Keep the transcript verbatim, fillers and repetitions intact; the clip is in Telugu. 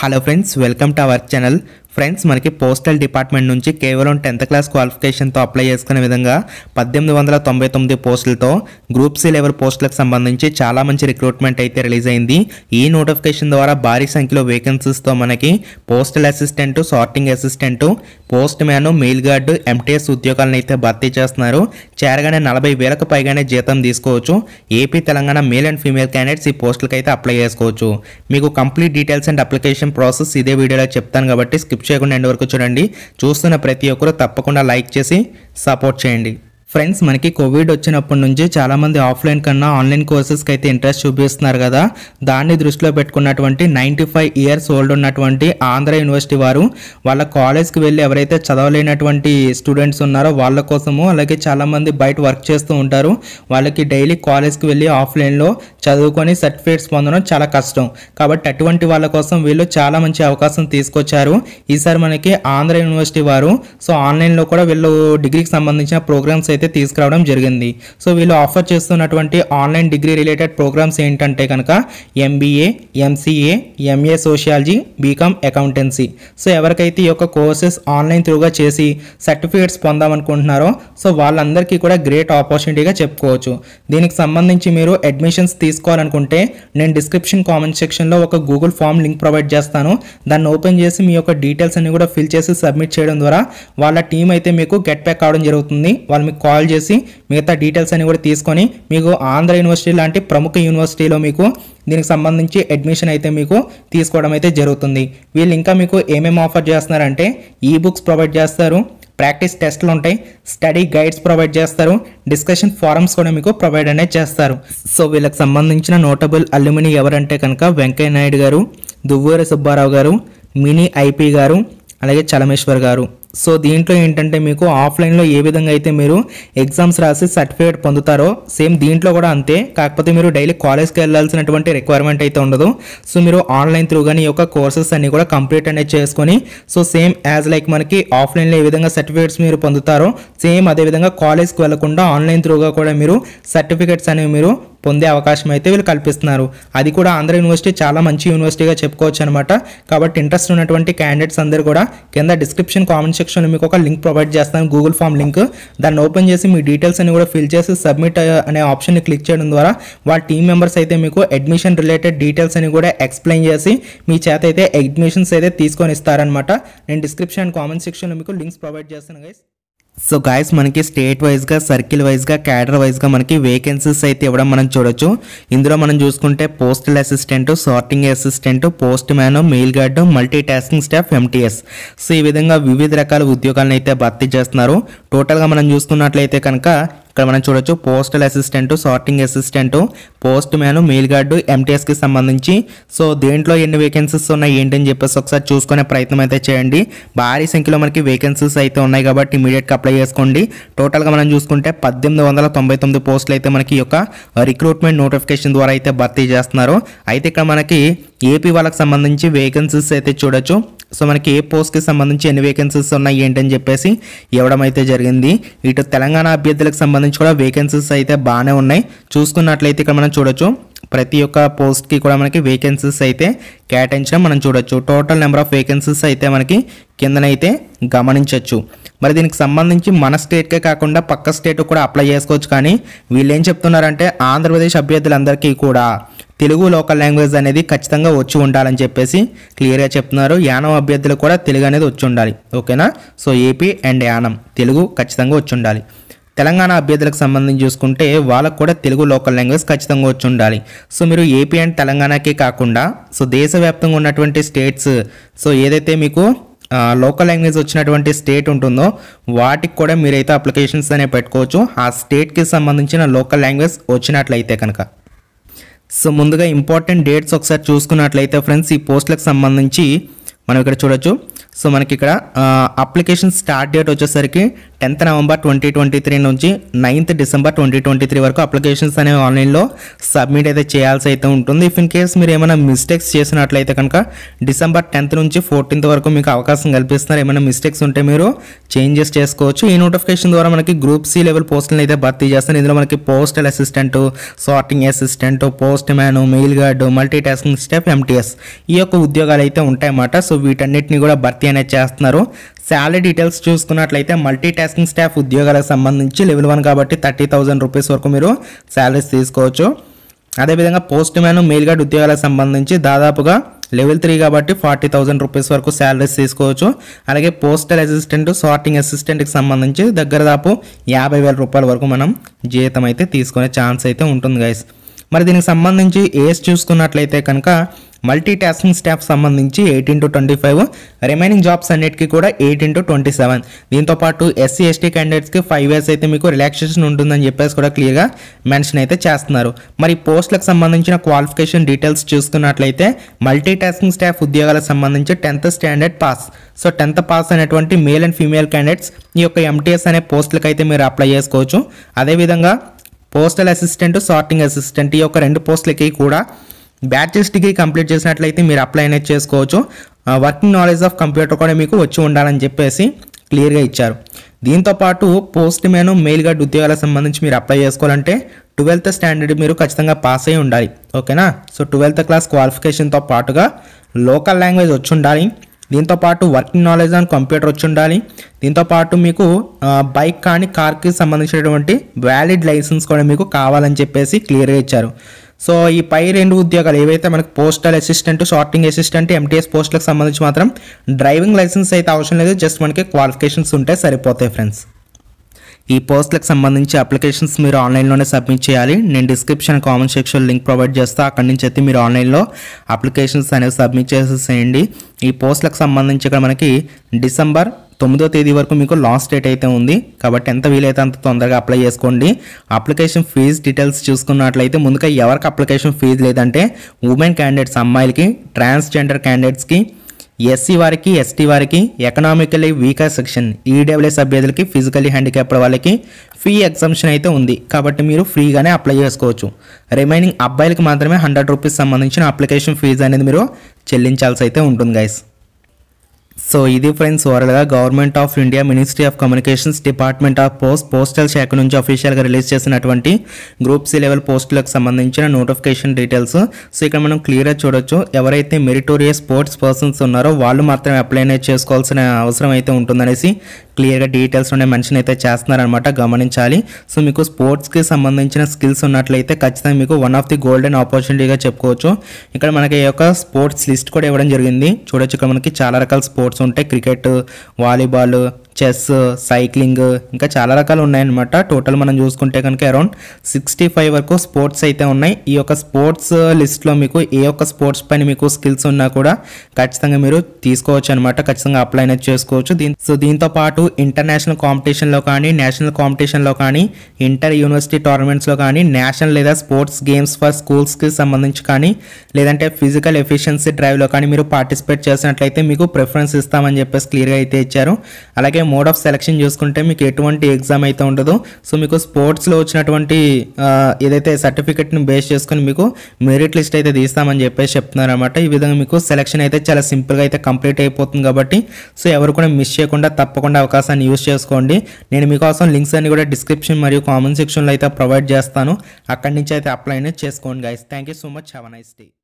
Hello friends welcome to our channel friends मन की पोस्टल डिपार्टमेंट नुंची केवलम टेंथ क्लास क्वालिफिकेशन तो अप्लाई చేసుకునే విధంగా పద్దెనిమిది వందల తొంభై తొమ్మిది పోస్టులతో గ్రూప్ సి లెవెల్ పోస్టులకు సంబంధించి చాలా మంచి రిక్రూట్మెంట్ అయితే రిలీజ్ అయ్యింది। ఈ నోటిఫికేషన్ ద్వారా భారీ సంఖ్యలో వేకెన్సీస్ తో మనకి postal assistant sorting assistant postman mail guard MTS ఉద్యోగాలను అయితే భర్తీ చేస్తున్నారు। చేరగానే నలభై వేలకు పైగానే జీతం తీసుకోవచ్చు। AP Telangana male and female candidates ఈ పోస్టులకు అయితే అప్లై చేసుకోవచ్చు। మీకు complete details and application process ఇదే వీడియోలో చెప్తాను కాబట్టి స్కిప్ చేయకుండా ఎండ్ వరకు చూడండి। చూస్తున్న ప్రతి ఒక్కరు తప్పకుండా లైక్ చేసి సపోర్ట్ చేయండి। फ्रेंड्स मन की कोविड वच्चिनप्पटि नुंचि चाला मंदी ऑफलाइन कन्ना ऑनलाइन कोर्सेस की अयिते इंट्रेस्ट चूपिस्तुन्नारु कदा। दानिनि दृष्टिलो पेट्टुकुन्नटुवंटि తొంభై ఐదు इयर्स ओल्ड उन्नटुवंटि आंध्र यूनिवर्सिटी वारु वाळ्ळ कॉलेज की वेल्लि एवरैते चदवलेनटुवंटि स्टूडेंट्स उन्नारो वाळ्ळ कोसमु अलागे चाला मंदी बयट वर्क चेस्तू उंटारु। वाळ्ळकि डैली कॉलेज की वेल्लि ऑफलाइन लो चदुवुकोनि सर्टिफिकेट्स पोंदडं चाला कष्टं काबट्टि अटुवंटि वाळ्ळ कोसम वीळ्ळु चाला मंचि अवकाशं तीसुकोच्चारु। ईसारि मनकि आंध्र यूनिवर्सिटी वारु सो ऑनलाइन लो कूडा वीळ्ळु डिग्रीकी संबंधिंचिन प्रोग्राम्स తీసుకురావడం జరిగింది। సో వీళ్ళు ఆఫర్ చేస్తున్నటువంటి ఆన్లైన్ డిగ్రీ రిలేటెడ్ ప్రోగ్రామ్స్ ఏంటంటే కనుక MBA MCA MA sociology BCom accountancy. So ఎవరికైతే ఈ యొక్క కోర్సెస్ ఆన్లైన్ త్రూగా చేసి సర్టిఫికెట్స్ పొందాం అనుకుంటున్నారో సో వాళ్ళందరికీ కూడా గ్రేట్ ఆపర్చునిటీగా చెప్పుకోవచ్చు। దీనికి సంబంధించి మీరు అడ్మిషన్స్ తీసుకోవాలనుకుంటే నేను డిస్క్రిప్షన్ కామెంట్ సెక్షన్ లో ఒక గూగుల్ ఫామ్ లింక్ ప్రొవైడ్ చేస్తాను। దాన్ని ఓపెన్ చేసి మీ యొక్క డీటెయిల్స్ అన్ని కూడా ఫిల్ చేసి సబ్మిట్ చేయడం ద్వారా వాళ్ళ టీం అయితే మీకు గెట్ బ్యాక్ అవడం జరుగుతుంది। వాళ్ళు మీకు కాల్ చేసి మిగతా డీటెయిల్స్ అన్ని కూడా తీసుకొని మీకు ఆంధ్ర యూనివర్సిటీ లాంటి ప్రముఖ యూనివర్సిటీలో మీకు దీనికి సంబంధించి అడ్మిషన్ అయితే మీకు తీసుకోవడం అయితే జరుగుతుంది। వీళ్ళు ఇంకా మీకు ఏమేమి ఆఫర్ చేస్తున్నారంటే ఈ బుక్స్ ప్రొవైడ్ చేస్తారు, ప్రాక్టీస్ టెస్ట్లు ఉంటాయి, స్టడీ గైడ్స్ ప్రొవైడ్ చేస్తారు, డిస్కషన్ ఫారమ్స్ కూడా మీకు ప్రొవైడ్ అనేది చేస్తారు। సో వీళ్ళకి సంబంధించిన నోటబుల్ అల్యూమిని ఎవరంటే కనుక వెంకయ్య నాయుడు గారు, దువ్వూరి సుబ్బారావు గారు, మినీ ఐపీ గారు, అలాగే చలమేశ్వర్ గారు। సో దీంట్లో ఏంటంటే మీకు ఆఫ్లైన్లో ఏ విధంగా అయితే మీరు ఎగ్జామ్స్ రాసి సర్టిఫికేట్ పొందుతారో సేమ్ దీంట్లో కూడా అంతే, కాకపోతే మీరు డైలీ కాలేజ్కి వెళ్ళాల్సినటువంటి రిక్వైర్మెంట్ అయితే ఉండదు। సో మీరు ఆన్లైన్ త్రూ కానీ ఈ యొక్క కోర్సెస్ అన్నీ కూడా కంప్లీట్ అనేది చేసుకొని సో సేమ్ యాజ్ లైక్ మనకి ఆఫ్లైన్లో ఏ విధంగా సర్టిఫికేట్స్ మీరు పొందుతారో సేమ్ అదేవిధంగా కాలేజ్కి వెళ్లకుండా ఆన్లైన్ త్రూగా కూడా మీరు సర్టిఫికేట్స్ అనేవి మీరు పొందే అవకాశం అయితే వీళ్ళు కల్పిస్తున్నారు। అది కూడా ఆంధ్ర యూనివర్సిటీ చాలా మంచి యూనివర్సిటీగా చెప్పుకోవచ్చు అనమాట। కాబట్టి ఇంట్రెస్ట్ ఉన్నటువంటి క్యాండిడేట్స్ అందరూ కూడా కింద డిస్క్రిప్షన్ కామెంట్ సెక్షన్లో మీకు ఒక లింక్ ప్రొవైడ్ చేస్తాను, గూగుల్ ఫామ్ లింక్, దాన్ని ఓపెన్ చేసి మీ డీటెయిల్స్ అన్ని కూడా ఫిల్ చేసి సబ్మిట్ అనే ఆప్షన్ని క్లిక్ చేయడం ద్వారా వాళ్ళ టీమ్ మెంబర్స్ అయితే మీకు అడ్మిషన్ రిలేటెడ్ డీటెయిల్స్ అన్ని కూడా ఎక్స్ప్లెయిన్ చేసి మీ చేత అయితే అడ్మిషన్స్ అయితే తీసుకొని ఇస్తారనమాట। నేను డిస్క్రిప్షన్ అండ్ కామెంట్ సెక్షన్లో మీకు లింక్స్ ప్రొవైడ్ చేస్తాను గైస్। సో గాయస్ మనకి స్టేట్ వైజ్గా సర్కిల్ వైజ్గా క్యాడర్ వైజ్గా మనకి వేకెన్సీస్ అయితే ఇవ్వడం మనం చూడొచ్చు। ఇందులో మనం చూసుకుంటే postal assistant, sorting assistant, postman, mail guard, multi tasking staff, MTS, so ఈ విధంగా వివిధ రకాల ఉద్యోగాలను అయితే భర్తీ చేస్తున్నారు। టోటల్గా మనం చూసుకున్నట్లయితే కనుక ఇక్కడ మనం చూడొచ్చు postal assistant, sorting assistant, postman, mail guard, ఎంటీఎస్కి సంబంధించి సో దీంట్లో ఎన్ని వేకెన్సీస్ ఉన్నాయి ఏంటని చెప్పేసి ఒకసారి చూసుకునే ప్రయత్నం అయితే చేయండి। భారీ సంఖ్యలో మనకి వేకెన్సీస్ అయితే ఉన్నాయి కాబట్టి ఇమీడియట్గా అప్లై చేసుకోండి। టోటల్గా మనం చూసుకుంటే పద్దెనిమిది వందల తొంభై తొమ్మిది పోస్టులు అయితే మనకి ఈ యొక్క రిక్రూట్మెంట్ నోటిఫికేషన్ ద్వారా అయితే భర్తీ చేస్తున్నారు। అయితే ఇక్కడ మనకి ఏపీ వాళ్ళకి సంబంధించి వేకెన్సీస్ అయితే చూడొచ్చు। సో మనకి ఏ పోస్ట్కి సంబంధించి ఎన్ని వేకెన్సీస్ ఉన్నాయి ఏంటని చెప్పేసి ఇవ్వడం అయితే జరిగింది। ఇటు తెలంగాణ అభ్యర్థులకు సంబంధించి కూడా వేకెన్సీస్ అయితే బాగానే ఉన్నాయి। చూసుకున్నట్లయితే ఇక్కడ మనం చూడొచ్చు ప్రతి ఒక్క పోస్ట్కి కూడా మనకి వేకెన్సీస్ అయితే కేటాయించడం మనం చూడొచ్చు। టోటల్ నెంబర్ ఆఫ్ వేకెన్సీస్ అయితే మనకి కిందనైతే గమనించవచ్చు। మరి దీనికి సంబంధించి మన స్టేట్కే కాకుండా పక్క స్టేట్ కూడా అప్లై చేసుకోవచ్చు, కానీ వీళ్ళు ఏం చెప్తున్నారంటే ఆంధ్రప్రదేశ్ అభ్యర్థులందరికీ కూడా తెలుగు లోకల్ లాంగ్వేజ్ అనేది ఖచ్చితంగా వచ్చి ఉండాలని చెప్పేసి క్లియర్గా చెప్తున్నారు। యానం అభ్యర్థులు కూడా తెలుగు అనేది వచ్చి ఉండాలి, ఓకేనా। So AP and Yanam Telugu ఖచ్చితంగా వచ్చి ఉండాలి। తెలంగాణ అభ్యర్థులకు సంబంధించి చూసుకుంటే వాళ్ళకు కూడా తెలుగు లోకల్ లాంగ్వేజ్ ఖచ్చితంగా వచ్చి ఉండాలి। సో మీరు ఏపీ అండ్ తెలంగాణకే కాకుండా సో దేశవ్యాప్తంగా ఉన్నటువంటి స్టేట్స్ సో ఏదైతే మీకు లోకల్ లాంగ్వేజ్ వచ్చినటువంటి స్టేట్ ఉంటుందో వాటికి కూడా మీరైతే అప్లికేషన్స్ అనేవి పెట్టుకోవచ్చు ఆ స్టేట్కి సంబంధించిన లోకల్ లాంగ్వేజ్ వచ్చినట్లయితే కనుక। సో ముందుగా ఇంపార్టెంట్ డేట్స్ ఒకసారి చూసుకున్నట్లయితే ఫ్రెండ్స్ ఈ పోస్టులకు సంబంధించి మనం ఇక్కడ చూడొచ్చు सो मन की अप्लिकेशन स्टार्ट डेट వచ్చేసరికి tenth November twenty twenty three నుంచి ninth December twenty twenty three వరకు అప్లికేషన్స్ అనేవి ఆన్లైన్ లో సబ్మిట్ అయితే చేయాల్సి అయితే ఉంటుంది. ఇఫ్ ఇన్ కేస్ మీరు ఏమైనా మిస్టేక్స్ చేసినట్లయితే కనుక డిసెంబర్ टेंथ నుంచి फोर्टीन्थ వరకు మీకు అవకాశం కల్పిస్తున్నారు. ఏమైనా మిస్టేక్స్ ఉంటే మీరు చేంజెస్ చేసుకోవచ్చు. ఈ నోటిఫికేషన్ ద్వారా మనకి గ్రూప్ सी లెవెల్ పోస్టులను అయితే భర్తీ చేస్తారు. ఇందులో మనకి postal assistant, sorting assistant, postman, mail guard, multi tasking staff, MTS ఈ యొక్క ఉద్యోగాలు అయితే ఉంటాయన్నమాట. సో వీటన్నిటిని కూడా భర్తీ అనేది చేస్తున్నారు. సాలరీ డీటెయిల్స్ చూసుకున్నట్లయితే మల్టీ టాస్కింగ్ స్టాఫ్ ఉద్యోగాలకు సంబంధించి లెవెల్ वन కాబట్టి थर्टी థౌసండ్ రూపీస్ వరకు మీరు సాలరీస్ తీసుకోవచ్చు. అదేవిధంగా పోస్ట్ మ్యాన్, మెయిల్ గార్డ్ ఉద్యోగాలకు సంబంధించి దాదాపుగా లెవెల్ త్రీ కాబట్టి ఫార్టీ థౌసండ్ రూపీస్ వరకు సాలరీస్ తీసుకోవచ్చు. అలాగే పోస్టల్ అసిస్టెంట్, సార్టింగ్ అసిస్టెంట్కి సంబంధించి దగ్గర దాపు యాభై వేల రూపాయల వరకు మనం జీతం అయితే తీసుకునే ఛాన్స్ అయితే ఉంటుంది గైస్. మరి దీనికి సంబంధించి ఏజ్ చూసుకున్నట్లయితే కనుక మల్టీ టాస్కింగ్ స్టాఫ్ సంబంధించి eighteen to twenty five, remaining jobs అన్నిటికీ కూడా ఎయిటీన్ టు ట్వంటీ సెవెన్. దీంతోపాటు ఎస్సీ ఎస్టీ క్యాండిడేట్స్కి ఫైవ్ ఇయర్స్ అయితే మీకు రిలాక్సేషన్ ఉంటుందని చెప్పేసి కూడా క్లియర్గా మెన్షన్ అయితే చేస్తున్నారు. మరి పోస్టులకు సంబంధించిన క్వాలిఫికేషన్ డీటెయిల్స్ చూసుకున్నట్లయితే మల్టీ టాస్కింగ్ స్టాఫ్ ఉద్యోగాలకు సంబంధించి tenth standard pass, so tenth pass అనేటువంటి మేల్ అండ్ ఫీమేల్ క్యాండిడేట్స్ ఈ యొక్క ఎంటీఎస్ అనే పోస్టులకు అయితే మీరు అప్లై చేసుకోవచ్చు. అదేవిధంగా పోస్టల్ అసిస్టెంట్, సార్టింగ్ అసిస్టెంట్ ఈ యొక్క రెండు పోస్టులకి కూడా బ్యాచిలర్స్ డిగ్రీ కంప్లీట్ చేసినట్లయితే మీరు అప్లై అనేది చేసుకోవచ్చు. వర్కింగ్ నాలెడ్జ్ ఆఫ్ కంప్యూటర్ కూడా మీకు వచ్చి ఉండాలని చెప్పేసి క్లియర్గా ఇచ్చారు. దీంతోపాటు పోస్ట్ మ్యాన్, మెయిల్ గార్డ్ ఉద్యోగాలకు సంబంధించి మీరు అప్లై చేసుకోవాలంటే ట్వెల్త్ స్టాండర్డ్ మీరు ఖచ్చితంగా పాస్ అయి ఉండాలి. ఓకేనా, సో ట్వెల్త్ క్లాస్ క్వాలిఫికేషన్తో పాటుగా లోకల్ లాంగ్వేజ్ వచ్చి ఉండాలి. దీంతోపాటు వర్కింగ్ నాలెడ్జ్ ఆన్ కంప్యూటర్ వచ్చి ఉండాలి. దీంతోపాటు మీకు బైక్ కానీ కార్కి సంబంధించినటువంటి వ్యాలిడ్ లైసెన్స్ కూడా మీకు కావాలని చెప్పేసి క్లియర్గా ఇచ్చారు. సో ఈ పై రెండు ఉద్యోగాలు ఏవైతే మనకు postal assistant, sorting assistant, MTS పోస్టులకు సంబంధించి మాత్రం డ్రైవింగ్ లైసెన్స్ అయితే అవసరం లేదు. జస్ట్ మనకి క్వాలిఫికేషన్స్ ఉంటే సరిపోతాయి ఫ్రెండ్స్. ఈ పోస్టులకు సంబంధించి అప్లికేషన్స్ మీరు ఆన్లైన్లోనే సబ్మిట్ చేయాలి. నేను description comment section link provide చేస్తా, అక్కడి నుంచి అయితే మీరు ఆన్లైన్లో అప్లికేషన్స్ అనేవి సబ్మిట్ చేసేసేయండి. ఈ పోస్టులకు సంబంధించి ఇక్కడ మనకి డిసెంబర్ తొమ్మిదో తేదీ వరకు మీకు లాస్ట్ డేట్ అయితే ఉంది కాబట్టి ఎంత వీలైతే అంత తొందరగా అప్లై చేసుకోండి. అప్లికేషన్ ఫీజు డీటెయిల్స్ చూసుకున్నట్లయితే ముందుగా ఎవరికి అప్లికేషన్ ఫీజు లేదంటే ఉమెన్ క్యాండిడేట్స్ అమ్మాయిలకి, ట్రాన్స్జెండర్ క్యాండిడేట్స్కి, ఎస్సీ వారికి, ఎస్టీ వారికి, ఎకనామికలీ వీకర్ సెక్షన్ ఈడబ్ల్యూఎస్ అభ్యర్థులకి, ఫిజికలీ హ్యాండిక్యాప్డ్ వాళ్ళకి ఫీ ఎగ్జంప్షన్ అయితే ఉంది కాబట్టి మీరు ఫ్రీగానే అప్లై చేసుకోవచ్చు. రిమైనింగ్ అబ్బాయిలకి మాత్రమే హండ్రెడ్ రూపీస్ సంబంధించిన అప్లికేషన్ ఫీజు అనేది మీరు చెల్లించాల్సి అయితే ఉంటుంది గైస్. సో ఇది ఫ్రెండ్స్ ఓవరాల్గా government of India ministry of communications department of post postal శాఖ నుంచి అఫీషియల్గా రిలీజ్ చేసినటువంటి గ్రూప్ సి లెవెల్ పోస్టులకు సంబంధించిన నోటిఫికేషన్ డీటెయిల్స్. సో ఇక్కడ మనం క్లియర్గా చూడొచ్చు, ఎవరైతే మెరిటోరియస్ స్పోర్ట్స్ పర్సన్స్ ఉన్నారో వాళ్ళు మాత్రమే అప్లై అనేది చేసుకోవాల్సిన అవసరం అయితే ఉంటుందనేసి క్లియర్గా డీటెయిల్స్ ఉండే మెన్షన్ అయితే చేస్తున్నారనమాట, గమనించాలి. సో మీకు స్పోర్ట్స్కి సంబంధించిన స్కిల్స్ ఉన్నట్లయితే ఖచ్చితంగా మీకు వన్ ఆఫ్ ది గోల్డెన్ ఆపర్చునిటీగా చెప్పుకోవచ్చు. ఇక్కడ మనకి ఒక స్పోర్ట్స్ లిస్ట్ కూడా ఇవ్వడం జరిగింది చూడొచ్చు. ఇక్కడ మనకి చాలా రకాల స్పోర్ట్స్ ఉంటాయి, క్రికెట్, వాలీబాల్, చెస్, సైక్లింగ్ ఇంకా చాలా రకాలు ఉన్నాయన్నమాట. టోటల్ మనం చూసుకుంటే కనుక అరౌండ్ సిక్స్టీ ఫైవ్ వరకు స్పోర్ట్స్ అయితే ఉన్నాయి. ఈ యొక్క స్పోర్ట్స్ లిస్ట్లో మీకు ఏ ఒక్క స్పోర్ట్స్ పైన మీకు స్కిల్స్ ఉన్నా కూడా ఖచ్చితంగా మీరు తీసుకోవచ్చు అనమాట, ఖచ్చితంగా అప్లై అనేది చేసుకోవచ్చు. దీని సో దీంతో పాటు ఇంటర్నేషనల్ కాంపిటీషన్లో కానీ, నేషనల్ కాంపిటీషన్లో కానీ, ఇంటర్ యూనివర్సిటీ టోర్నమెంట్స్లో కానీ, నేషనల్ లేదా స్పోర్ట్స్ గేమ్స్ ఫర్ స్కూల్స్కి సంబంధించి కానీ, లేదంటే ఫిజికల్ ఎఫిషియన్సీ డ్రైవ్లో కానీ మీరు పార్టిసిపేట్ చేసినట్లయితే మీకు ప్రిఫరెన్స్ ఇస్తామని చెప్పేసి క్లియర్గా అయితే ఇచ్చారు. అలాగే మోడ్ ఆఫ్ సెలక్షన్ చూసుకుంటే మీకు ఎటువంటి ఎగ్జామ్ అయితే ఉండదు. సో మీకు స్పోర్ట్స్లో వచ్చినటువంటి ఏదైతే సర్టిఫికెట్ని బేస్ చేసుకుని మీకు మెరిట్ లిస్ట్ అయితే తీస్తామని చెప్పేసి చెప్తున్నారు అనమాట. ఈ విధంగా మీకు సెలక్షన్ అయితే చాలా సింపుల్గా అయితే కంప్లీట్ అయిపోతుంది కాబట్టి సో ఎవరు కూడా మిస్ చేయకుండా తప్పకుండా అవకాశాన్ని యూజ్ చేసుకోండి. నేను మీకోసం లింక్స్ అన్ని కూడా డిస్క్రిప్షన్ మరియు కామెంట్ సెక్షన్లో అయితే ప్రొవైడ్ చేస్తాను, అక్కడి నుంచి అయితే అప్లై అనేది చేసుకోండి guys. Thank you so much, have a nice day.